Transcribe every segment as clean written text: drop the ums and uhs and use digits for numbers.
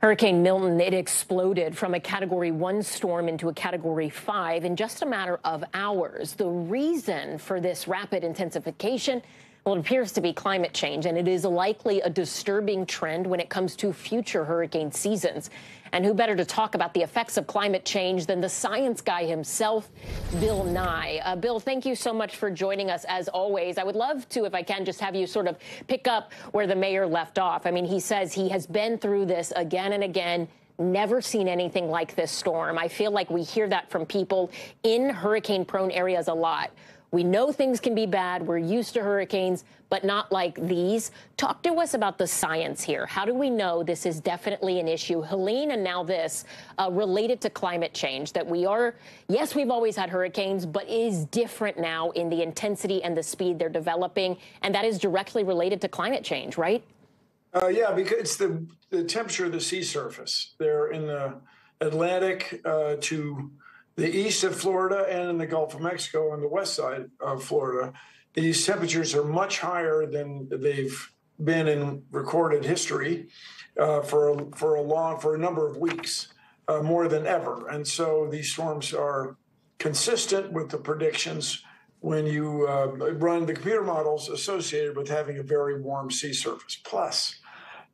Hurricane Milton, it exploded from a Category 1 storm into a Category 5 in just a matter of hours. The reason for this rapid intensification, well, it appears to be climate change, and it is likely a disturbing trend when it comes to future hurricane seasons. And who better to talk about the effects of climate change than the science guy himself, Bill Nye. Bill, thank you so much for joining us, as always. I would love to, if I can, just have you sort of pick up where the mayor left off. I mean, he says he has been through this again and again, never seen anything like this storm. I feel like we hear that from people in hurricane-prone areas a lot. We know things can be bad. We're used to hurricanes, but not like these. Talk to us about the science here. How do we know this is definitely an issue? Helene, and now this, related to climate change, that we are, yes, we've always had hurricanes, but it is different now in the intensity and the speed they're developing, and that is directly related to climate change, right? Yeah, because it's the temperature of the sea surface. They're in the Atlantic to the east of Florida and in the Gulf of Mexico on the west side of Florida. These temperatures are much higher than they've been in recorded history for a number of weeks, more than ever. And so these storms are consistent with the predictions when you run the computer models associated with having a very warm sea surface. Plus,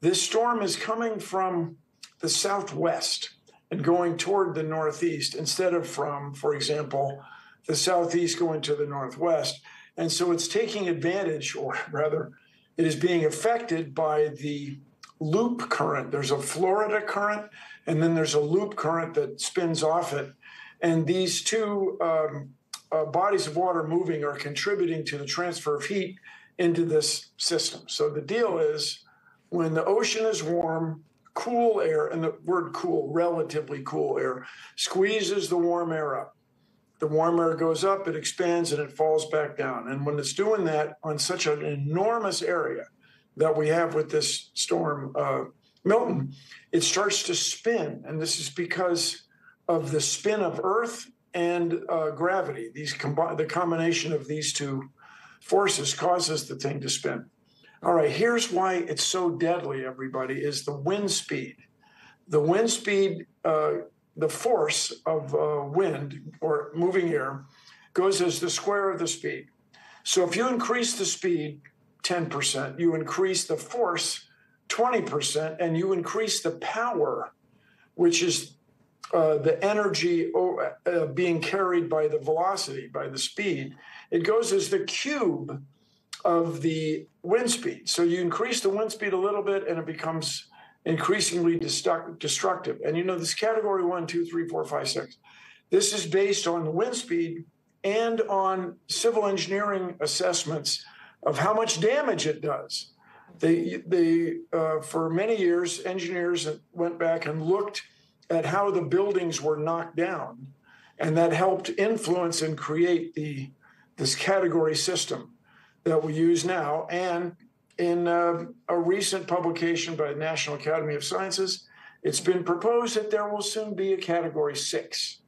this storm is coming from the southwest and going toward the northeast instead of from, for example, the southeast going to the northwest. And so it's taking advantage, or rather, it is being affected by the loop current. There's a Florida current, and then there's a loop current that spins off it. And these two bodies of water moving are contributing to the transfer of heat into this system. So the deal is, when the ocean is warm, cool air, and the word cool, relatively cool air, squeezes the warm air up. The warm air goes up, it expands, and it falls back down. And when it's doing that on such an enormous area that we have with this storm, Milton, it starts to spin. And this is because of the spin of Earth and gravity. The combination of these two forces causes the thing to spin. All right, here's why it's so deadly, everybody, is the wind speed. The wind speed, the force of wind or moving air goes as the square of the speed. So if you increase the speed 10%, you increase the force 20%, and you increase the power, which is the energy being carried by the velocity, by the speed. It goes as the cube of the wind speed. So you increase the wind speed a little bit, and it becomes increasingly destructive. And you know, this category 1, 2, 3, 4, 5, 6, this is based on the wind speed and on civil engineering assessments of how much damage it does. For many years, engineers went back and looked at how the buildings were knocked down, and that helped influence and create this category system that we use now. And in a recent publication by the National Academy of Sciences, it's been proposed that there will soon be a Category 6.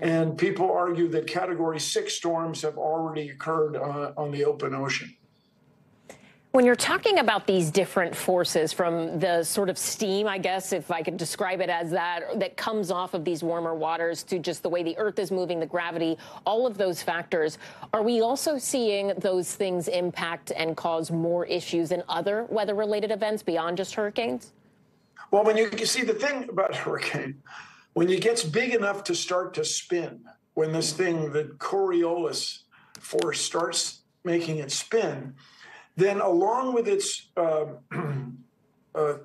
And people argue that Category 6 storms have already occurred on the open ocean. When you're talking about these different forces, from the sort of steam, I guess, if I could describe it as that comes off of these warmer waters, to just the way the Earth is moving, the gravity, all of those factors, are we also seeing those things impact and cause more issues in other weather-related events beyond just hurricanes? Well, when you see, the thing about hurricane, when it gets big enough to start to spin, when this thing, the Coriolis force, starts making it spin, then along with its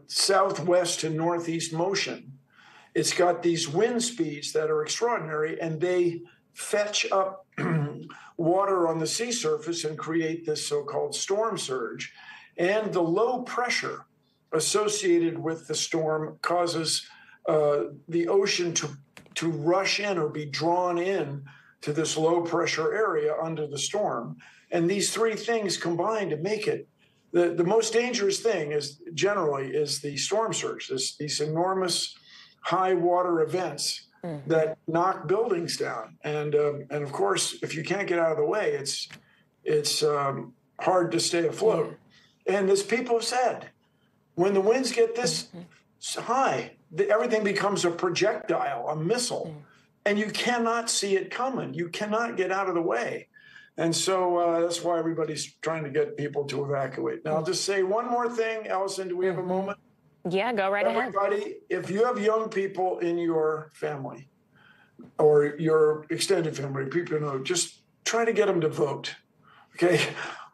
southwest to northeast motion, it's got these wind speeds that are extraordinary, and they fetch up water on the sea surface and create this so-called storm surge. And the low pressure associated with the storm causes the ocean to rush in or be drawn in to this low pressure area under the storm. And these three things combine to make it the most dangerous thing is generally the storm surge, these enormous high water events that knock buildings down. And of course, if you can't get out of the way, it's hard to stay afloat. And as people have said, when the winds get this high, everything becomes a projectile, a missile, and you cannot see it coming. You cannot get out of the way. And so that's why everybody's trying to get people to evacuate. Now, I'll just say one more thing. Allison, do we have a moment? Yeah, go right ahead. Everybody, if you have young people in your family or your extended family, people know, just try to get them to vote, okay?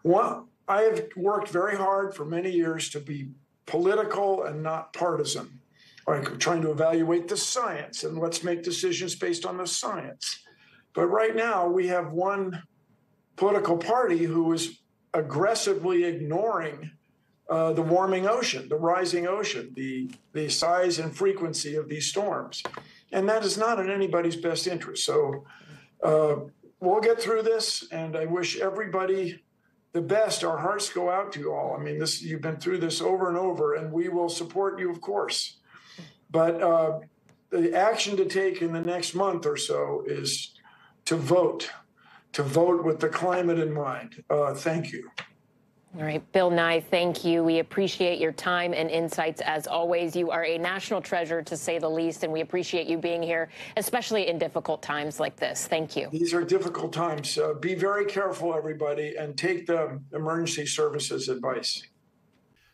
One, I have worked very hard for many years to be political and not partisan, like trying to evaluate the science and let's make decisions based on the science. But right now we have one political party who is aggressively ignoring the warming ocean, the rising ocean, the size and frequency of these storms. And that is not in anybody's best interest. So we'll get through this, and I wish everybody the best. Our hearts go out to you all. I mean, this, you've been through this over and over, and we will support you, of course. But the action to take in the next month or so is to vote. To vote with the climate in mind. Thank you. All right, Bill Nye, thank you. We appreciate your time and insights as always. You are a national treasure, to say the least, and we appreciate you being here, especially in difficult times like this. Thank you. These are difficult times. Be very careful, everybody, and take the emergency services advice.